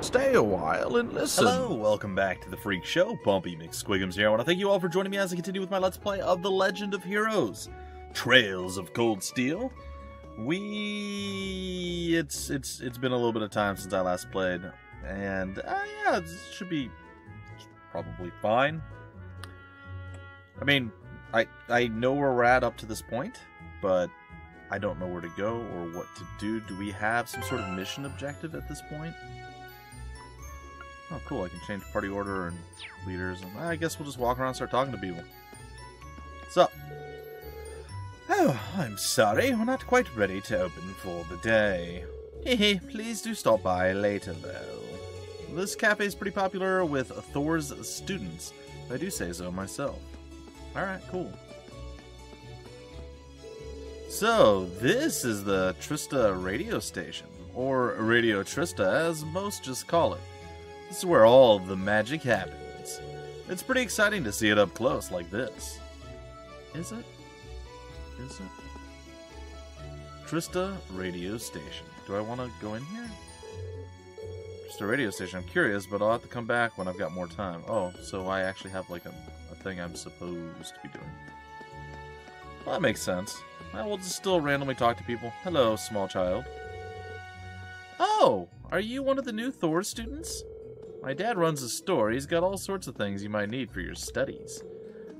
Stay a while and listen. Hello, welcome back to the Freak Show. Bumpy McSquigums here. I want to thank you all for joining me as I continue with my Let's Play of The Legend of Heroes: Trails of Cold Steel. It's been a little bit of time since I last played, and yeah, it should be probably fine. I mean, I know where we're at up to this point, but I don't know where to go or what to do. Do we have some sort of mission objective at this point? Oh, cool. I can change party order and leaders. And I guess we'll just walk around and start talking to people. What's up? Oh, I'm sorry. We're not quite ready to open for the day. Hehe. Please do stop by later, though. This cafe is pretty popular with Thor's students. I do say so myself. Alright, cool. So, this is the Trista radio station, or Radio Trista, as most just call it. This is where all of the magic happens. It's pretty exciting to see it up close like this. Is it? Is it? Trista radio station. Do I want to go in here? Trista radio station. I'm curious, but I'll have to come back when I've got more time. Oh, so I actually have like a thing I'm supposed to be doing. Well, that makes sense. I will just still randomly talk to people. Hello, small child. Oh, are you one of the new Thor students? My dad runs a store. He's got all sorts of things you might need for your studies.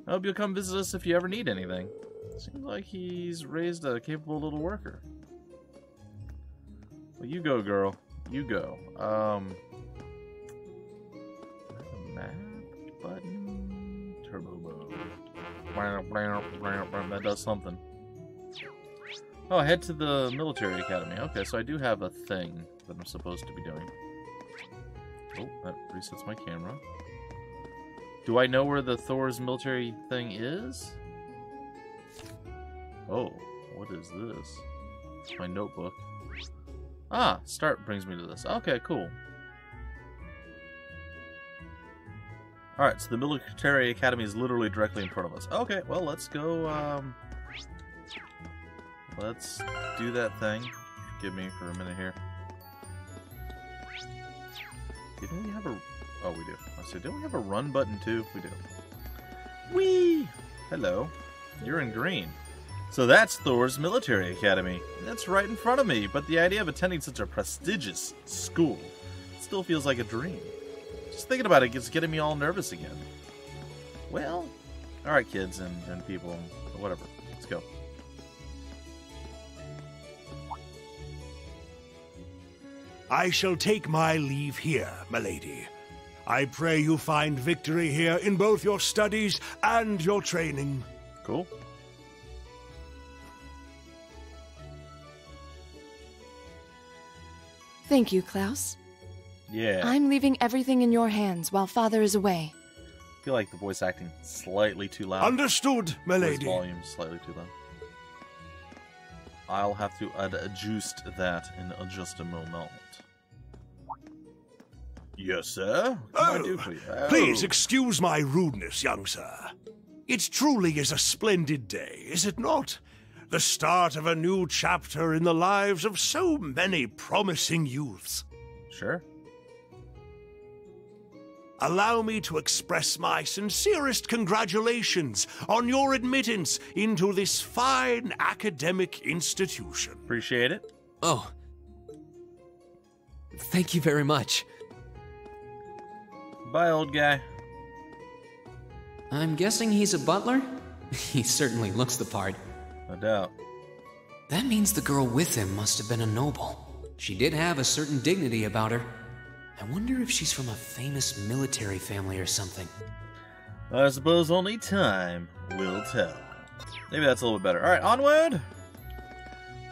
I hope you'll come visit us if you ever need anything. Seems like he's raised a capable little worker. Well, you go, girl. You go. Map button. Turbo mode. That does something. Oh, head to the military academy. Okay, so I do have a thing that I'm supposed to be doing. Oh, that resets my camera. Do I know where the Thor's military thing is? Oh, what is this? It's my notebook. Ah, start brings me to this. Okay, cool. Alright, so the military academy is literally directly in front of us. Okay, well, let's go, let's do that thing. Forgive me for a minute here. Didn't we have a... Oh, we do. I said, didn't we have a run button, too? We do. Whee! Hello. You're in green. So that's Thor's Military Academy. That's right in front of me, but the idea of attending such a prestigious school still feels like a dream. Just thinking about it is getting me all nervous again. Well, alright kids and people, and whatever. Let's go. I shall take my leave here, milady. I pray you find victory here in both your studies and your training. Cool. Thank you, Klaus. Yeah. I'm leaving everything in your hands while Father is away. I feel like the voice acting slightly too loud. Understood, milady. Voice volume slightly too loud. I'll have to adjust that in just a moment. Yes, sir? What do I do for you? Oh. Please excuse my rudeness, young sir. It truly is a splendid day, is it not? The start of a new chapter in the lives of so many promising youths. Sure. Allow me to express my sincerest congratulations on your admittance into this fine academic institution. Appreciate it. Oh. Thank you very much. Bye, old guy. I'm guessing he's a butler? He certainly looks the part. No doubt. That means the girl with him must have been a noble. She did have a certain dignity about her. I wonder if she's from a famous military family or something. I suppose only time will tell. Maybe that's a little bit better. Alright, onward!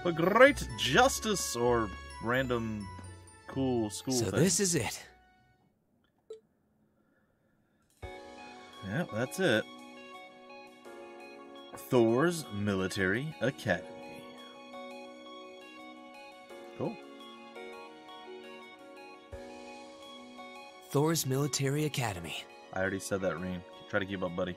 For great justice or random cool school so thing. This is it. Yep, that's it. Thor's Military Academy. Cool. Thor's Military Academy. I already said that, Rean. Try to keep up, buddy.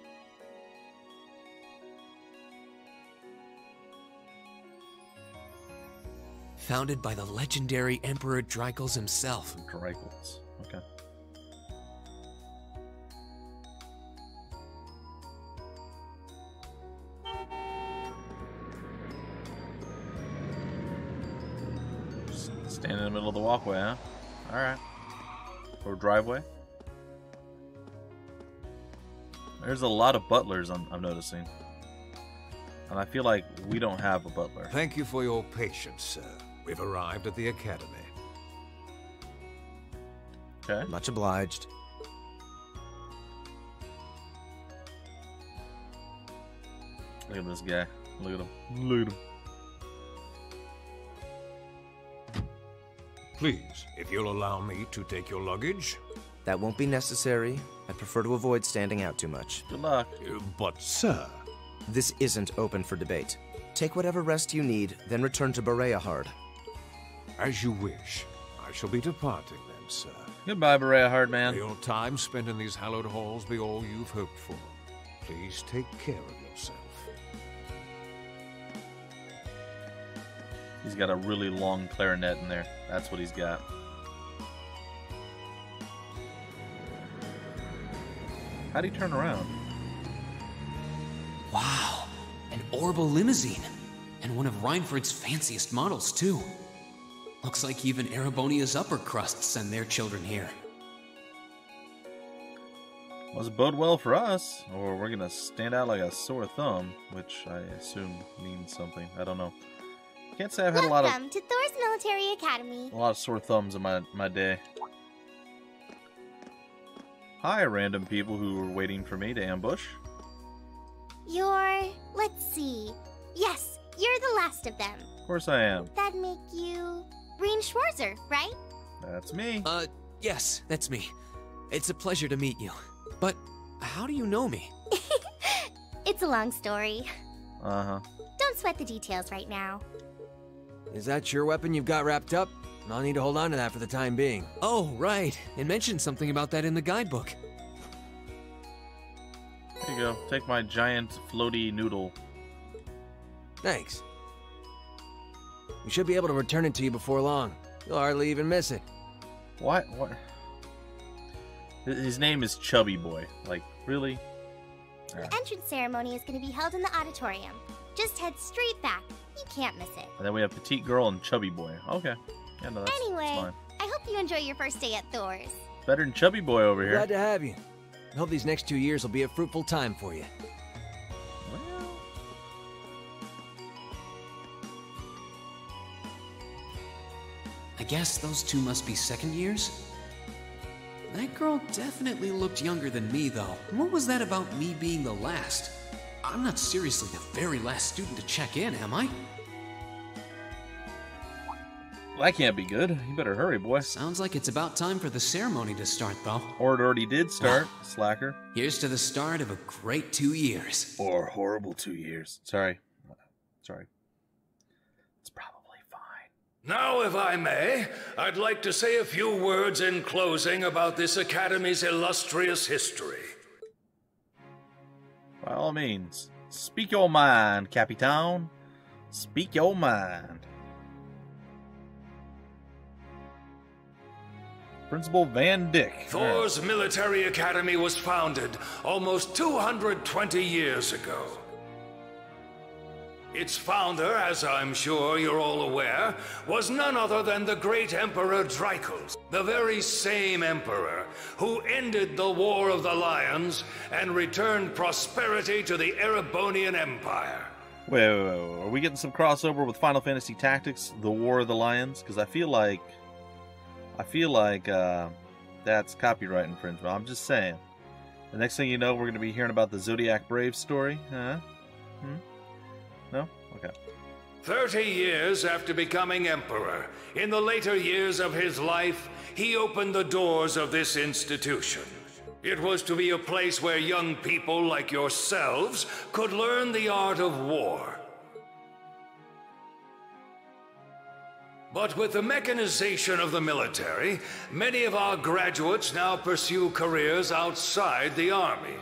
founded by the legendary Emperor Dreichels himself. Dreichels, okay. Just stand in the middle of the walkway, huh? Alright. Or driveway. There's a lot of butlers I'm noticing. And I feel like we don't have a butler. Thank you for your patience, sir. We've arrived at the academy. Okay. Much obliged. Look at this guy. Look at him. Look at him. Please, if you'll allow me to take your luggage. That won't be necessary. I prefer to avoid standing out too much. Good luck. But, sir... This isn't open for debate. Take whatever rest you need, then return to Bereahard. As you wish. I shall be departing then, sir. Goodbye, Bereahard, man. May your time spent in these hallowed halls be all you've hoped for. Please take care of yourself. He's got a really long clarinet in there. That's what he's got. How'd he turn around? Wow, an Orbital limousine, and one of Reinford's fanciest models, too. Looks like even Erebonia's upper crust send their children here. Must bode well for us, or we're gonna stand out like a sore thumb, which I assume means something. I don't know. Can't say I've had Welcome to Thor's Military Academy. A lot of sore thumbs in my day. Hi, random people who were waiting for me to ambush. You're... let's see... Yes, you're the last of them. Of course I am. That'd make you... Rean Schwarzer, right? That's me. Yes, that's me. It's a pleasure to meet you. But how do you know me? It's a long story. Uh-huh. Don't sweat the details right now. Is that your weapon you've got wrapped up? I'll need to hold on to that for the time being. Oh, right. It mentioned something about that in the guidebook. There you go. Take my giant floaty noodle. Thanks. We should be able to return it to you before long. You'll hardly even miss it. What? What? His name is Chubby Boy. Like, really? Yeah. The entrance ceremony is going to be held in the auditorium. Just head straight back. You can't miss it. And then we have Petite Girl and Chubby Boy. Okay. Yeah, no, anyway, that's fine. I hope you enjoy your first day at Thor's. Better than Chubby Boy over here. Glad to have you. I hope these next 2 years will be a fruitful time for you. Well. I guess those two must be second years? That girl definitely looked younger than me, though. What was that about me being the last? I'm not seriously the very last student to check in, am I? Well, that can't be good. You better hurry, boy. Sounds like it's about time for the ceremony to start, though. Or it already did start, slacker. Here's to the start of a great 2 years. Or horrible 2 years. Sorry. It's probably fine. Now, if I may, I'd like to say a few words in closing about this academy's illustrious history. By all means, speak your mind, Capitan. Speak your mind. Principal Van Dyck. Thor's Military Academy was founded almost 220 years ago. Its founder, as I'm sure you're all aware, was none other than the great Emperor Dreichels, the very same emperor who ended the War of the Lions and returned prosperity to the Erebonian Empire. Wait, are we getting some crossover with Final Fantasy Tactics, the War of the Lions? Because I feel like that's copyright infringement. I'm just saying. The next thing you know, we're going to be hearing about the Zodiac Brave story. Huh? Hmm? No? Okay. 30 years after becoming emperor, in the later years of his life, he opened the doors of this institution. It was to be a place where young people like yourselves could learn the art of war. But with the mechanization of the military, many of our graduates now pursue careers outside the army.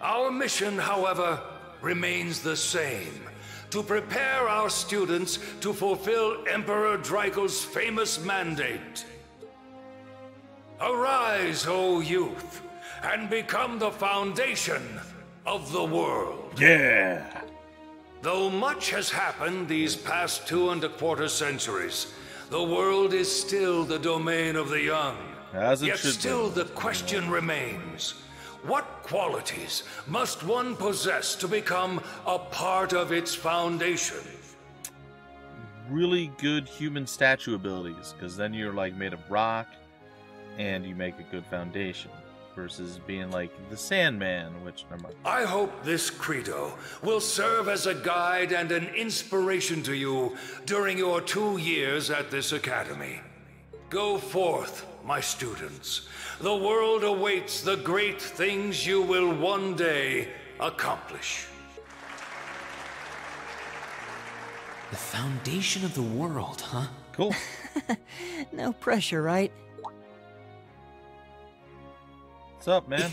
Our mission, however, remains the same. to prepare our students to fulfill Emperor Dreichels' famous mandate. Arise, O youth, and become the foundation of the world. Yeah! Though much has happened these past 2¼ centuries, the world is still the domain of the young. Yet still the question remains. What qualities must one possess to become a part of its foundation? Really good human statue abilities, because then you're like made of rock and you make a good foundation, versus being like the Sandman, which never mind. I hope this credo will serve as a guide and an inspiration to you during your 2 years at this academy. Go forth, my students. The world awaits the great things you will one day accomplish. The foundation of the world, huh? Cool. No pressure, right? What's up, man?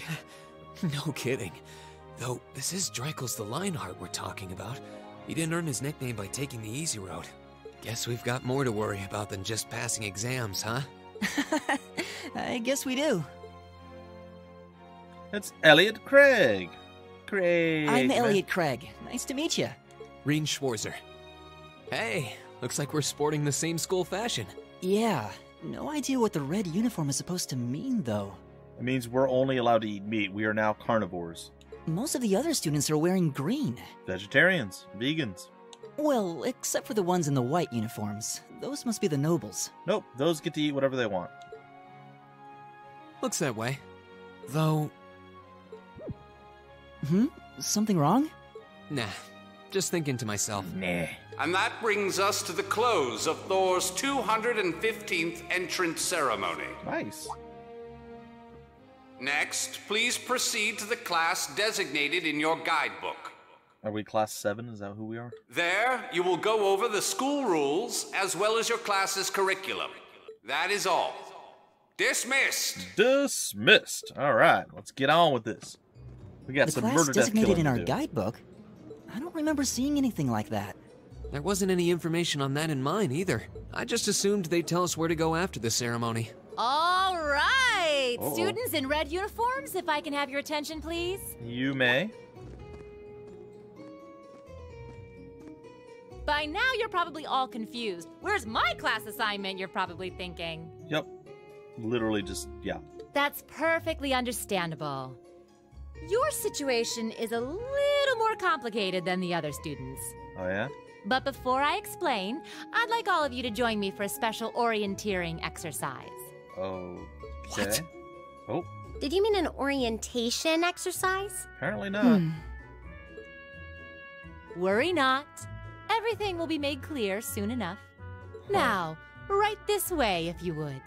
No kidding. Though, this is Dreichels the Lionheart we're talking about. He didn't earn his nickname by taking the easy road. Guess we've got more to worry about than just passing exams, huh? I guess we do. It's Elliot Craig. I'm Elliot Craig. Nice to meet you. Rean Schwarzer. Hey, looks like we're sporting the same school fashion. Yeah, no idea what the red uniform is supposed to mean, though. It means we're only allowed to eat meat. We are now carnivores. Most of the other students are wearing green. Vegetarians, vegans. Well, except for the ones in the white uniforms. Those must be the nobles. Nope, those get to eat whatever they want. Looks that way. Though... Hmm? Something wrong? Nah. Just thinking to myself. Nah. And that brings us to the close of Thor's 215th entrance ceremony. Nice. Next, please proceed to the class designated in your guidebook. Are we class 7? Is that who we are? There, you will go over the school rules as well as your class's curriculum. That is all. Dismissed! Dismissed. All right, let's get on with this. We got some murder designated in our guidebook? I don't remember seeing anything like that. There wasn't any information on that in mine either. I just assumed they'd tell us where to go after the ceremony. All right! Uh-oh. Students in red uniforms, if I can have your attention, please. You may. By now, you're probably all confused. Where's my class assignment, you're probably thinking. Yep. Literally just, yeah. That's perfectly understandable. Your situation is a little more complicated than the other students. Oh, yeah? But before I explain, I'd like all of you to join me for a special orienteering exercise. Oh, okay. What? Oh. Did you mean an orientation exercise? Apparently not. Hmm. Worry not. Everything will be made clear soon enough. Now, right this way, if you would.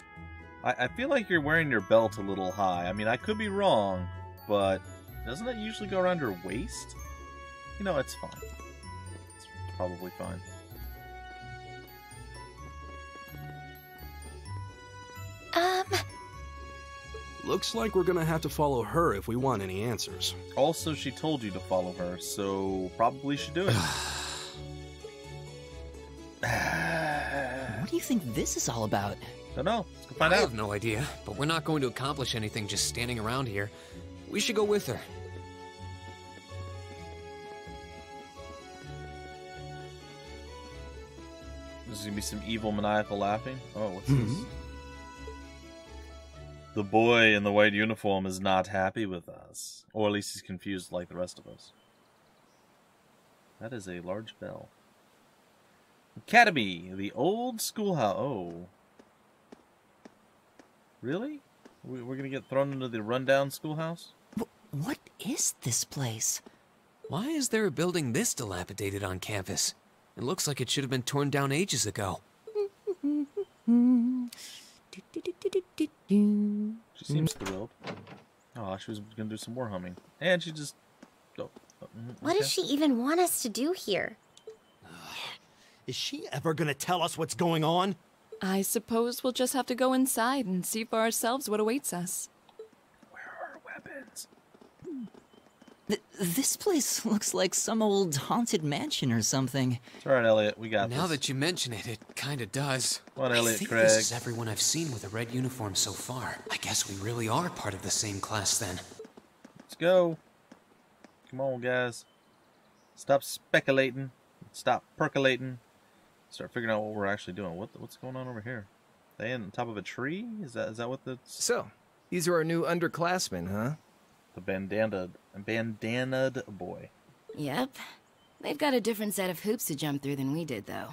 I feel like you're wearing your belt a little high. I mean, I could be wrong, but doesn't it usually go around your waist? You know, it's fine. It's probably fine. Looks like we're gonna have to follow her if we want any answers. Also, she told you to follow her, so probably should do it. What do you think this is all about? Don't know. Let's go find out. I have no idea, but we're not going to accomplish anything just standing around here. We should go with her. There's gonna be some evil, maniacal laughing. Oh, what's this? The boy in the white uniform is not happy with us. Or at least he's confused like the rest of us. That is a large bell. Academy, the old schoolhouse. Oh. Really? We're gonna get thrown into the rundown schoolhouse? What is this place? Why is there a building this dilapidated on campus? It looks like it should have been torn down ages ago. She seems thrilled. Oh, she was gonna do some more humming. And she just... Oh. Okay. What does she even want us to do here? Is she ever going to tell us what's going on? I suppose we'll just have to go inside and see for ourselves what awaits us. Where are our weapons? This place looks like some old haunted mansion or something. It's all right, Elliot. We got this. Now that you mention it, it kind of does. What, Elliot Craig? I think this is everyone I've seen with a red uniform so far. I guess we really are part of the same class then. Let's go. Come on, guys. Stop speculating. Stop percolating. Start figuring out what we're actually doing. What's going on over here? Are they on top of a tree? Is that what the... So, these are our new underclassmen, huh? The bandanaed boy. Yep. They've got a different set of hoops to jump through than we did, though.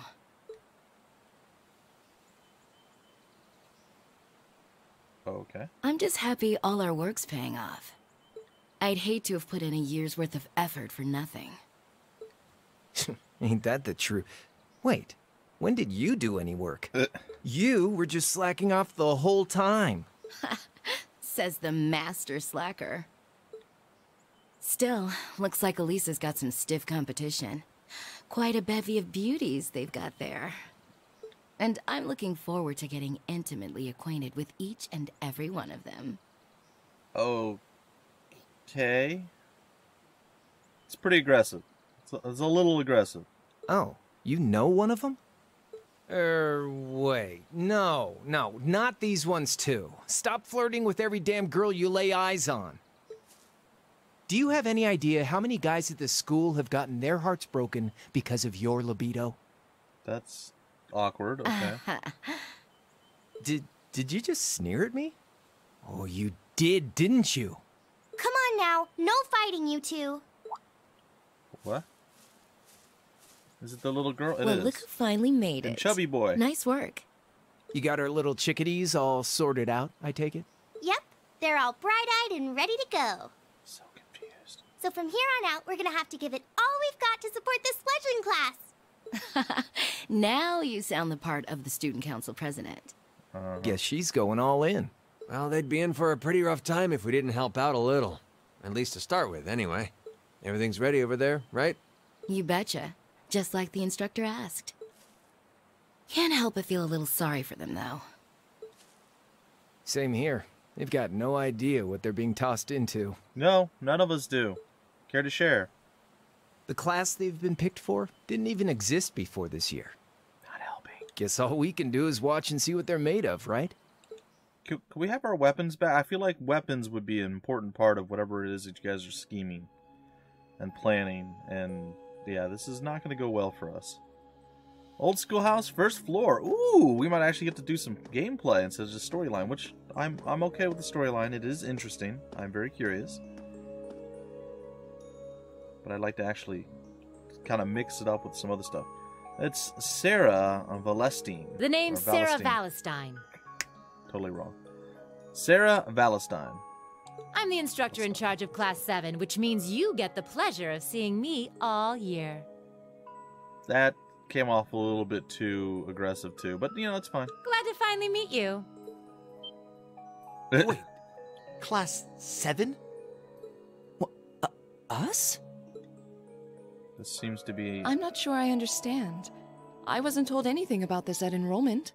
Okay. I'm just happy all our work's paying off. I'd hate to have put in a year's worth of effort for nothing. Ain't that the truth? Wait, when did you do any work? You were just slacking off the whole time. Says the master slacker. Still, looks like Elisa's got some stiff competition. Quite a bevy of beauties they've got there. And I'm looking forward to getting intimately acquainted with each and every one of them. Okay. It's pretty aggressive. It's a little aggressive. Oh, you know one of them? Wait. No, not these ones too. Stop flirting with every damn girl you lay eyes on. Do you have any idea how many guys at this school have gotten their hearts broken because of your libido? That's awkward, okay. Did you just sneer at me? Oh, you did, didn't you? Come on now, no fighting, you two. What? Is it the little girl? Well, look who finally made it. Chubby boy. Nice work. You got our little chickadees all sorted out, I take it? Yep. They're all bright-eyed and ready to go. So confused. So from here on out, we're going to have to give it all we've got to support this fledgling class. Now you sound the part of the student council president. Guess she's going all in. Well, they'd be in for a pretty rough time if we didn't help out a little. At least to start with, anyway. Everything's ready over there, right? You betcha. Just like the instructor asked. Can't help but feel a little sorry for them, though. Same here. They've got no idea what they're being tossed into. No, none of us do. Care to share? The class they've been picked for didn't even exist before this year. Not helping. Guess all we can do is watch and see what they're made of, right? Can we have our weapons back? I feel like weapons would be an important part of whatever it is that you guys are scheming and planning and... Yeah, this is not going to go well for us. Old schoolhouse, first floor. Ooh, we might actually get to do some gameplay instead of just storyline, which I'm okay with the storyline. It is interesting. I'm very curious. But I'd like to actually kind of mix it up with some other stuff. It's Sara Valestein. The name's Sara Valestein. Totally wrong. Sara Valestein. I'm the instructor in charge of Class 7, which means you get the pleasure of seeing me all year. That came off a little bit too aggressive, too, but, you know, it's fine. Glad to finally meet you. Wait, Class 7? What, us? This seems to be... I'm not sure I understand. I wasn't told anything about this at enrollment.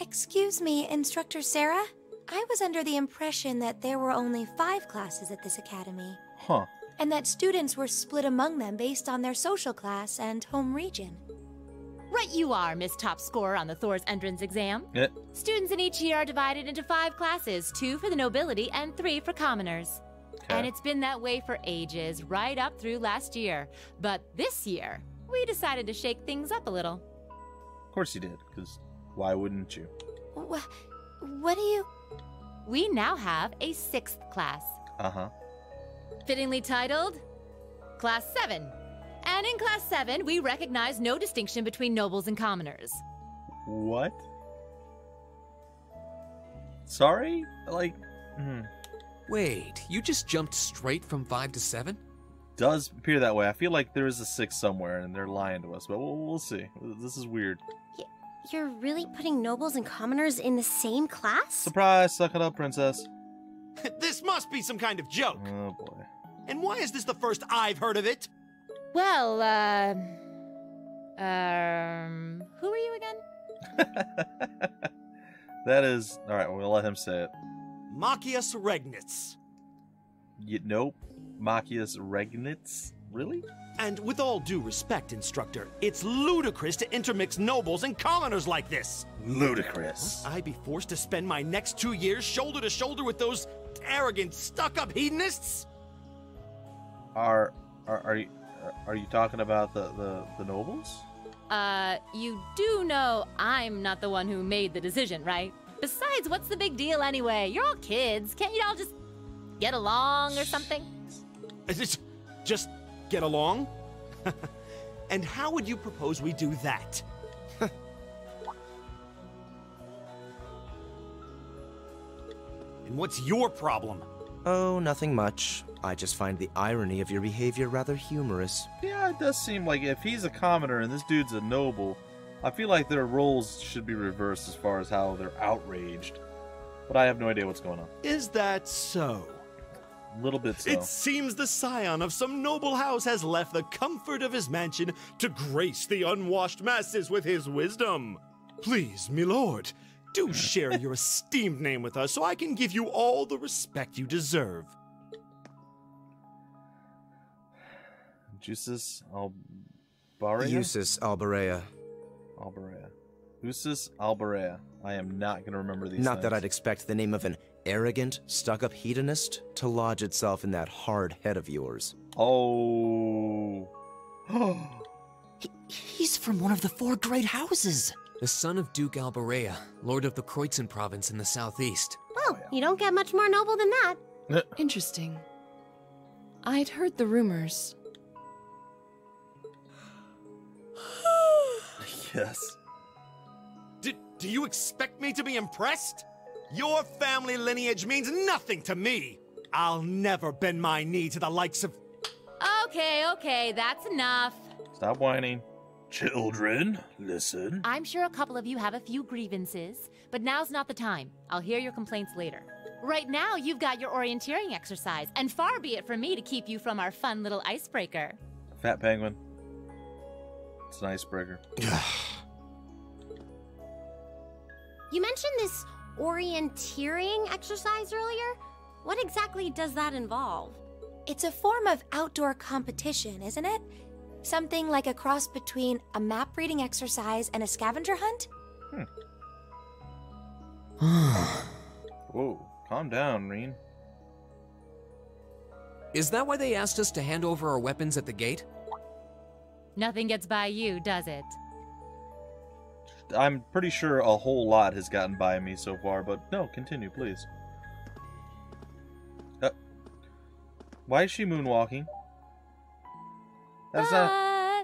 Excuse me, Instructor Sara? I was under the impression that there were only 5 classes at this academy. Huh. And that students were split among them based on their social class and home region. Right you are, Miss Top Scorer on the Thor's entrance exam. Yeah. Students in each year are divided into 5 classes, 2 for the nobility and 3 for commoners. Okay. And it's been that way for ages, right up through last year. But this year, we decided to shake things up a little. Of course you did, because why wouldn't you? What do you... We now have a 6th class. Uh-huh. Fittingly titled, Class 7. And in Class 7, we recognize no distinction between nobles and commoners. What? Sorry? Like... Wait, you just jumped straight from 5 to 7? Does appear that way. I feel like there is a 6 somewhere and they're lying to us, but we'll see. This is weird. You're really putting nobles and commoners in the same class? Surprise! Suck it up, princess. This must be some kind of joke. Oh, boy. And why is this the first I've heard of it? Well, who are you again? That is... Alright, we'll let him say it. Machias Regnitz. Nope. Machias Regnitz? Really? And with all due respect, Instructor, it's ludicrous to intermix nobles and commoners like this! Ludicrous. Must I be forced to spend my next 2 years shoulder to shoulder with those arrogant, stuck-up hedonists? Are you talking about the nobles? You do know I'm not the one who made the decision, right? Besides, what's the big deal anyway? You're all kids. Can't you all just get along or something? Just get along? And how would you propose we do that? And what's your problem? Oh, nothing much. I just find the irony of your behavior rather humorous. Yeah, it does seem like if he's a commoner and this dude's a noble, I feel like their roles should be reversed as far as how they're outraged. But I have no idea what's going on. Is that so? A little bit so. It seems the scion of some noble house has left the comfort of his mansion to grace the unwashed masses with his wisdom. Please, my lord, do share your esteemed name with us so I can give you all the respect you deserve. Jusis Albarea? Jusis Albarea. Albarea. Jusis Albarea. I am not going to remember these Not things. That I'd expect the name of an arrogant, stuck-up hedonist to lodge itself in that hard head of yours. Oh. He's from one of the four great houses. The son of Duke Albarea, lord of the Kreutzen province in the southeast. Well, oh, yeah. You don't get much more noble than that. Interesting. I'd heard the rumors. Yes. Do you expect me to be impressed? Your family lineage means nothing to me. I'll never bend my knee to the likes of... Okay, okay, that's enough. Stop whining. Children, listen. I'm sure a couple of you have a few grievances, but now's not the time. I'll hear your complaints later. Right now, you've got your orienteering exercise, and far be it from me to keep you from our fun little icebreaker. Fat penguin. It's an icebreaker. You mentioned this orienteering exercise earlier. What exactly does that involve? It's a form of outdoor competition, isn't it? Something like a cross between a map-reading exercise and a scavenger hunt? Hmm. Whoa, calm down, Rean. Is that why they asked us to hand over our weapons at the gate? Nothing gets by you, does it? I'm pretty sure a whole lot has gotten by me so far, but no, continue, please. Why is she moonwalking? That's but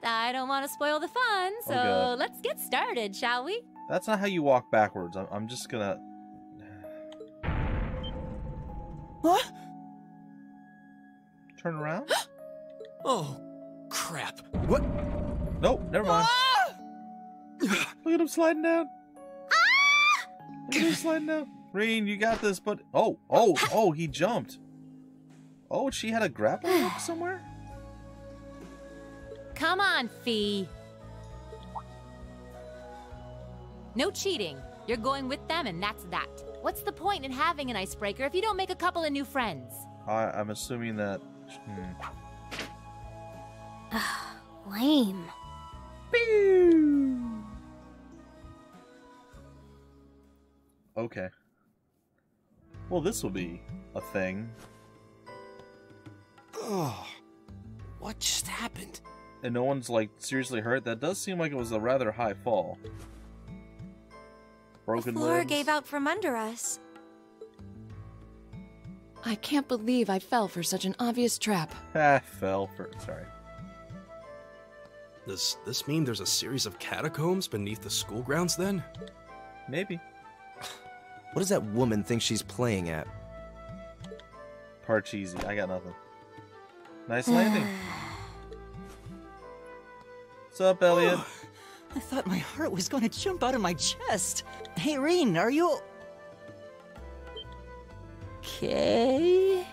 I don't want to spoil the fun, so let's get started, shall we? That's not how you walk backwards. I'm just gonna... What? Turn around? Oh, crap. What? Nope, never mind. Look at him sliding down. Look at him sliding down. Rean, you got this, but oh, he jumped. Oh, she had a grappling hook somewhere? Come on, Fee. No cheating. You're going with them, and that's that. What's the point in having an icebreaker if you don't make a couple of new friends? I'm assuming that... Lame. Okay. Well, this will be a thing. Oh, what just happened? And no one's, like, seriously hurt? That does seem like it was a rather high fall. Broken limbs. The floor gave out from under us. I can't believe I fell for such an obvious trap. Sorry. Does this mean there's a series of catacombs beneath the school grounds, then? Maybe. What does that woman think she's playing at? Parcheesi. I got nothing. Nice landing. What's up, Elliot? Oh, I thought my heart was going to jump out of my chest. Hey, Rean, are you... okay?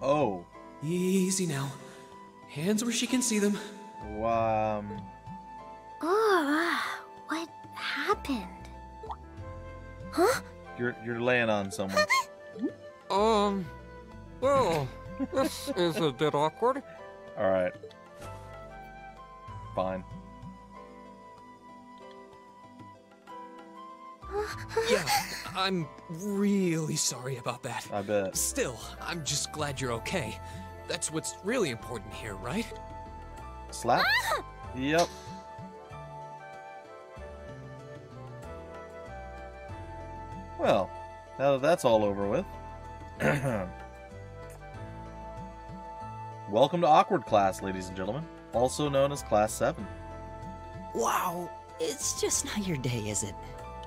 Oh. Easy now. Hands where she can see them. What happened? Huh? You're laying on someone. Well, this is a bit awkward. All right. Fine. Yeah, I'm really sorry about that. I bet. Still, I'm just glad you're okay. That's what's really important here, right? Slap? Ah! Yep. Well, now that that's all over with. Welcome to Awkward Class, ladies and gentlemen. Also known as Class 7. Wow, it's just not your day, is it?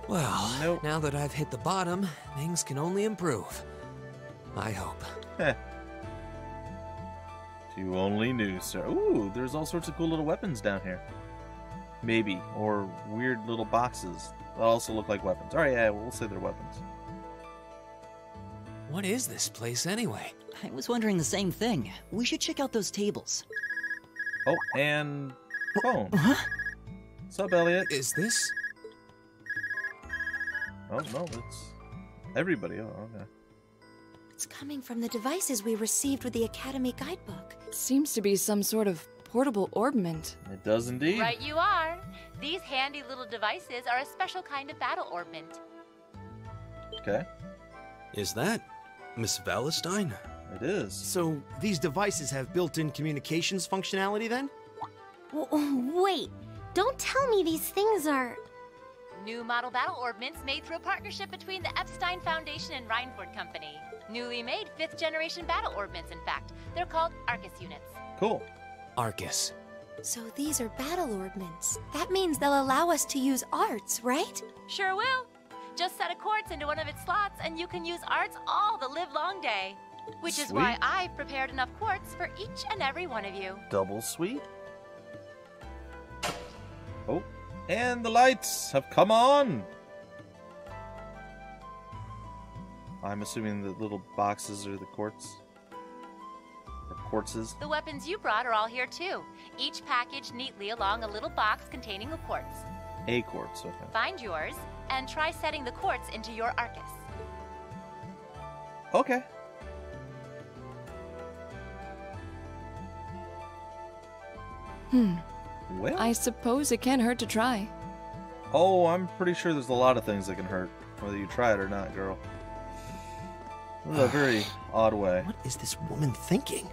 Well, nope. Now that I've hit the bottom, things can only improve. I hope. You only knew, sir. Ooh, there's all sorts of cool little weapons down here. Maybe. Or weird little boxes that also look like weapons. Alright, yeah, we'll say they're weapons. What is this place anyway? I was wondering the same thing. We should check out those tables. Oh, and phone. Huh? What's up, Elliot? Is this? Oh, no, it's everybody. Oh, okay. It's coming from the devices we received with the Academy guidebook. Seems to be some sort of portable ornament. It does indeed. Right you are. These handy little devices are a special kind of battle ornament. Okay. Is that Miss Valestein? It is. So these devices have built-in communications functionality then? Wait, don't tell me these things are... New model battle ornaments made through a partnership between the Epstein Foundation and Reinford Company. Newly made 5th-generation battle ornaments, in fact. They're called Arcus units. Cool. Arcus. So these are battle ornaments. That means they'll allow us to use arts, right? Sure will. Just set a quartz into one of its slots, and you can use arts all the live-long day. Which sweet. Is why I've prepared enough quartz for each and every one of you. Double sweet. Oh. And the lights have come on! I'm assuming the little boxes are the quartz. Or quartzes. The weapons you brought are all here too. Each packaged neatly along a little box containing a quartz. A quartz, okay. Find yours, and try setting the quartz into your Arcus. Okay. Well, I suppose it can't hurt to try. Oh, I'm pretty sure there's a lot of things that can hurt, whether you try it or not, girl. This is a very odd way. What is this woman thinking?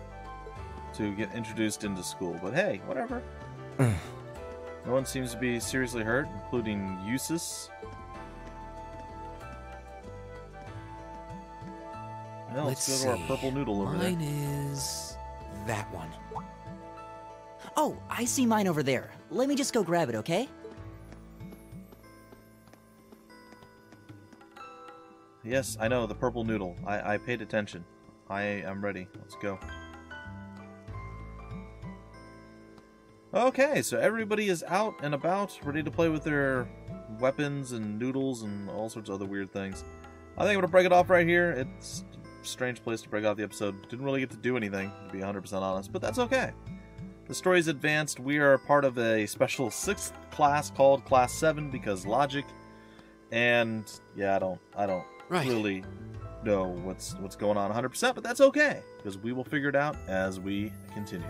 To get introduced into school, but hey, whatever. No one seems to be seriously hurt, including Jusis. Now let's go to our purple noodle over there. Mine is that one. Oh, I see mine over there. Let me just go grab it, okay? Yes, I know, the purple noodle. I paid attention. I am ready. Let's go. Okay, so everybody is out and about, ready to play with their weapons and noodles and all sorts of other weird things. I think I'm going to break it off right here. It's a strange place to break off the episode. Didn't really get to do anything, to be 100% honest, but that's okay. The story's advanced. We are part of a special 6th class called Class 7 because logic. And yeah, I don't really know what's going on 100%, but that's okay because we will figure it out as we continue.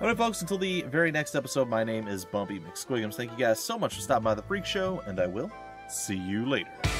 All right, folks, until the very next episode, my name is Bumpy McSquigums. Thank you guys so much for stopping by the Freak Show, and I will see you later.